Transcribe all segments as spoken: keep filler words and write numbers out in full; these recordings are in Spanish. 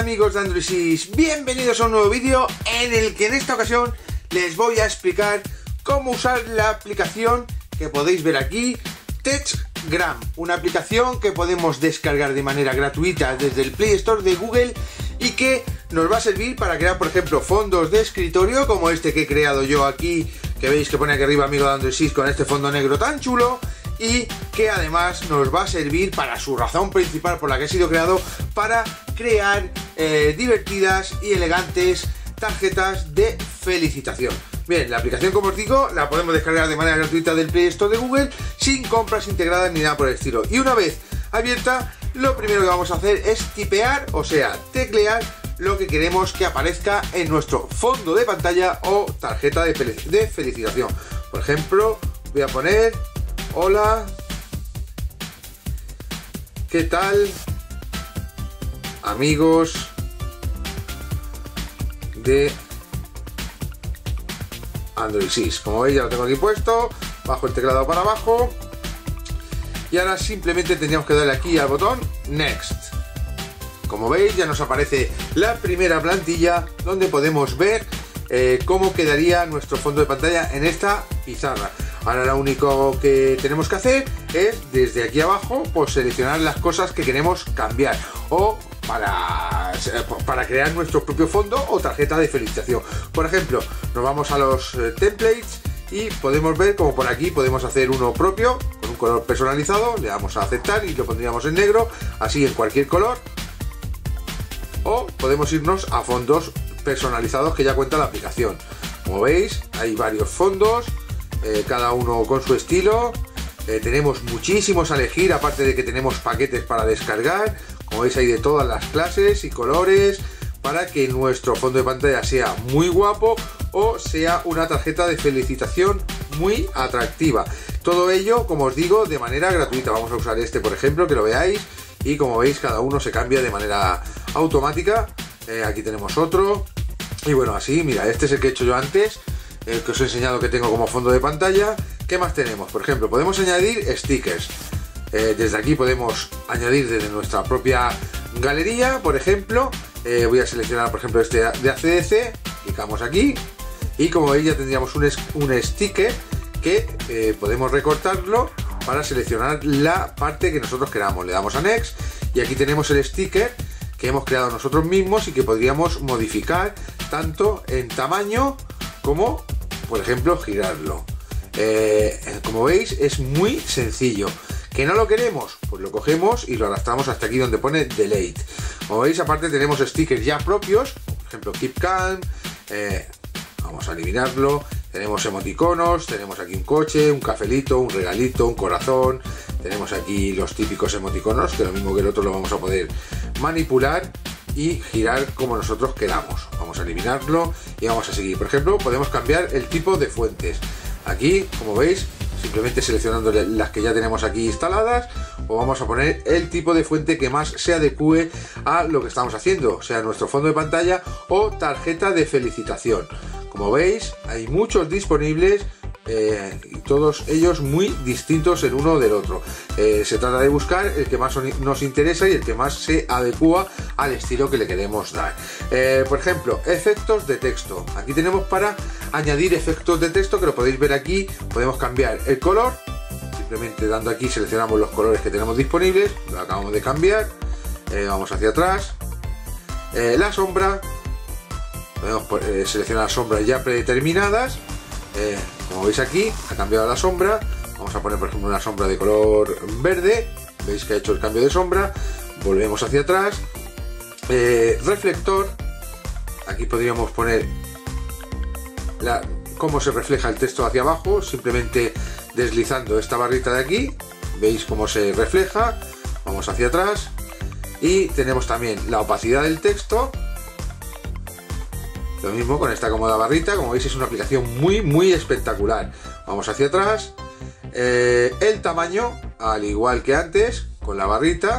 amigos de Androidsis, bienvenidos a un nuevo vídeo en el que en esta ocasión les voy a explicar cómo usar la aplicación que podéis ver aquí, Textgram, una aplicación que podemos descargar de manera gratuita desde el Play Store de Google y que nos va a servir para crear, por ejemplo, fondos de escritorio como este que he creado yo aquí, que veis que pone aquí arriba amigo de Androidsis con este fondo negro tan chulo, y que además nos va a servir para su razón principal por la que ha sido creado, para crear eh, divertidas y elegantes tarjetas de felicitación. Bien, la aplicación, como os digo, la podemos descargar de manera gratuita del Play Store de Google, sin compras integradas ni nada por el estilo. Y una vez abierta, lo primero que vamos a hacer es tipear, o sea, teclear lo que queremos que aparezca en nuestro fondo de pantalla o tarjeta de, fel de felicitación. Por ejemplo, voy a poner... Hola, ¿qué tal, amigos de Androidsis? Como veis, ya lo tengo aquí puesto, bajo el teclado para abajo. Y ahora simplemente tendríamos que darle aquí al botón Next. Como veis, ya nos aparece la primera plantilla donde podemos ver eh, cómo quedaría nuestro fondo de pantalla en esta pizarra. Ahora lo único que tenemos que hacer es, desde aquí abajo, pues seleccionar las cosas que queremos cambiar o para, para crear nuestro propio fondo o tarjeta de felicitación. Por ejemplo, nos vamos a los templates y podemos ver como por aquí podemos hacer uno propio con un color personalizado, le damos a aceptar y lo pondríamos en negro, así en cualquier color, o podemos irnos a fondos personalizados que ya cuenta la aplicación. Como veis, hay varios fondos, Eh, cada uno con su estilo. Eh, tenemos muchísimos a elegir, aparte de que tenemos paquetes para descargar, como veis hay de todas las clases y colores, para que nuestro fondo de pantalla sea muy guapo o sea una tarjeta de felicitación muy atractiva. Todo ello, como os digo, de manera gratuita. Vamos a usar este, por ejemplo, que lo veáis, y como veis cada uno se cambia de manera automática. Eh, aquí tenemos otro, y bueno, así, mira, este es el que he hecho yo antes, el que os he enseñado que tengo como fondo de pantalla. ¿Qué más tenemos? Por ejemplo, podemos añadir stickers. Eh, desde aquí podemos añadir desde nuestra propia galería, por ejemplo. Eh, voy a seleccionar, por ejemplo, este de A C D C, clicamos aquí, y como veis ya tendríamos un, un sticker que eh, podemos recortarlo para seleccionar la parte que nosotros queramos. Le damos a Next y aquí tenemos el sticker que hemos creado nosotros mismos y que podríamos modificar tanto en tamaño como, por ejemplo, girarlo. Eh, como veis, es muy sencillo. ¿Que no lo queremos? Pues lo cogemos y lo arrastramos hasta aquí donde pone Delete. Como veis, aparte tenemos stickers ya propios, por ejemplo, Keep Calm. Eh, vamos a eliminarlo. Tenemos emoticonos, tenemos aquí un coche, un cafelito, un regalito, un corazón. Tenemos aquí los típicos emoticonos, que lo mismo que el otro lo vamos a poder manipular y girar como nosotros queramos. Vamos a eliminarlo y vamos a seguir. Por ejemplo, podemos cambiar el tipo de fuentes. Aquí, como veis, simplemente seleccionando las que ya tenemos aquí instaladas, o vamos a poner el tipo de fuente que más se adecue a lo que estamos haciendo, o sea, nuestro fondo de pantalla o tarjeta de felicitación. Como veis, hay muchos disponibles, eh, y todos ellos muy distintos el uno del otro. Eh, se trata de buscar el que más nos interesa y el que más se adecua al estilo que le queremos dar. Eh, por ejemplo, efectos de texto. Aquí tenemos para añadir efectos de texto, que lo podéis ver aquí. Podemos cambiar el color, simplemente dando aquí seleccionamos los colores que tenemos disponibles, lo acabamos de cambiar. Eh, vamos hacia atrás. Eh, la sombra, podemos eh, seleccionar sombras ya predeterminadas. Eh, como veis aquí, ha cambiado la sombra. Vamos a poner, por ejemplo, una sombra de color verde. Veis que ha hecho el cambio de sombra. Volvemos hacia atrás. Eh, reflector. Aquí podríamos poner la, cómo se refleja el texto hacia abajo, simplemente deslizando esta barrita de aquí. Veis cómo se refleja. Vamos hacia atrás. Y tenemos también la opacidad del texto. Lo mismo con esta cómoda barrita. Como veis, es una aplicación muy muy espectacular. Vamos hacia atrás. Eh, el tamaño, al igual que antes, con la barrita.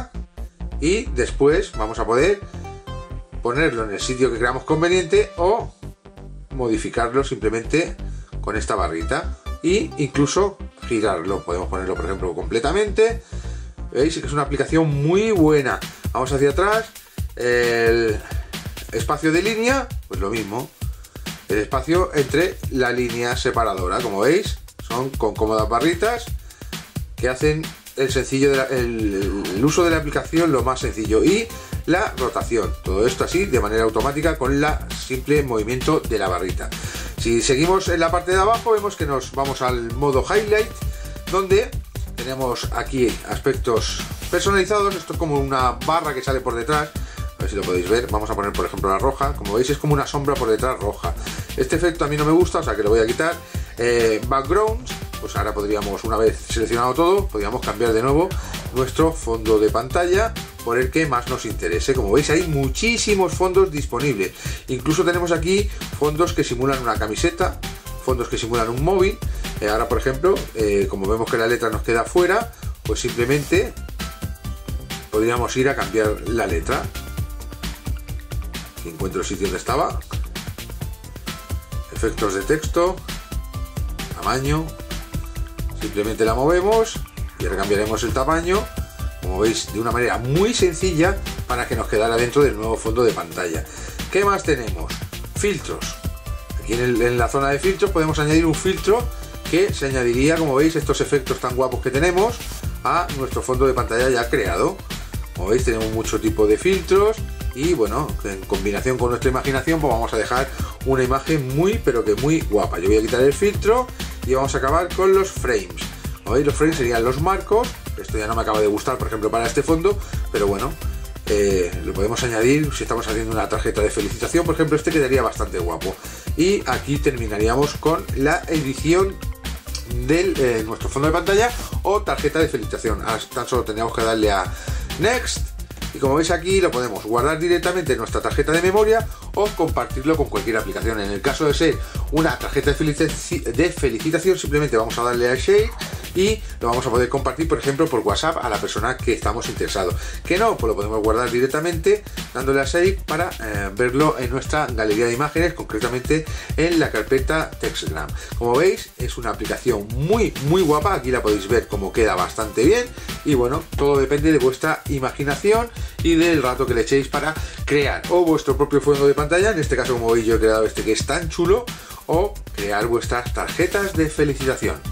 Y después vamos a poder ponerlo en el sitio que creamos conveniente o modificarlo simplemente con esta barrita. Y incluso girarlo. Podemos ponerlo, por ejemplo, completamente. Veis que es una aplicación muy buena. Vamos hacia atrás. El espacio de línea, pues lo mismo. El espacio entre la línea separadora, como veis, son con cómodas barritas que hacen el, sencillo de la, el, el uso de la aplicación lo más sencillo, y la rotación, todo esto así de manera automática con la simple movimiento de la barrita. Si seguimos en la parte de abajo, vemos que nos vamos al modo highlight, donde tenemos aquí aspectos personalizados. Esto es como una barra que sale por detrás, a ver si lo podéis ver. Vamos a poner por ejemplo la roja, como veis es como una sombra por detrás roja. Este efecto a mí no me gusta, o sea que lo voy a quitar. Eh, backgrounds, pues ahora podríamos, una vez seleccionado todo, podríamos cambiar de nuevo nuestro fondo de pantalla por el que más nos interese. Como veis hay muchísimos fondos disponibles, incluso tenemos aquí fondos que simulan una camiseta, fondos que simulan un móvil. Eh, ahora por ejemplo, eh, como vemos que la letra nos queda fuera, pues simplemente podríamos ir a cambiar la letra. Aquí encuentro el sitio donde estaba. Efectos de texto, tamaño, simplemente la movemos y ahora cambiaremos el tamaño, como veis, de una manera muy sencilla para que nos quedara dentro del nuevo fondo de pantalla. ¿Qué más tenemos? Filtros. Aquí en, el, en la zona de filtros podemos añadir un filtro que se añadiría, como veis, estos efectos tan guapos que tenemos a nuestro fondo de pantalla ya creado. Como veis tenemos mucho tipo de filtros y bueno, en combinación con nuestra imaginación pues vamos a dejar una imagen muy pero que muy guapa. Yo voy a quitar el filtro y vamos a acabar con los frames. Como veis los frames serían los marcos. Esto ya no me acaba de gustar, por ejemplo, para este fondo, pero bueno, eh, lo podemos añadir. Si estamos haciendo una tarjeta de felicitación, por ejemplo, este quedaría bastante guapo. Y aquí terminaríamos con la edición de eh, nuestro fondo de pantalla o tarjeta de felicitación. Ahora tan solo tendríamos que darle a Next. Y como veis aquí lo podemos guardar directamente en nuestra tarjeta de memoria o compartirlo con cualquier aplicación. En el caso de ser una tarjeta de, felici- de felicitación, simplemente vamos a darle a Share y lo vamos a poder compartir, por ejemplo, por WhatsApp a la persona que estamos interesados. Que no, pues lo podemos guardar directamente dándole a Share para eh, verlo en nuestra galería de imágenes, concretamente en la carpeta Textgram. Como veis es una aplicación muy muy guapa, aquí la podéis ver como queda bastante bien y bueno, todo depende de vuestra imaginación y del rato que le echéis para crear o vuestro propio fondo de pantalla, en este caso como veis yo he creado este que es tan chulo, o crear vuestras tarjetas de felicitación.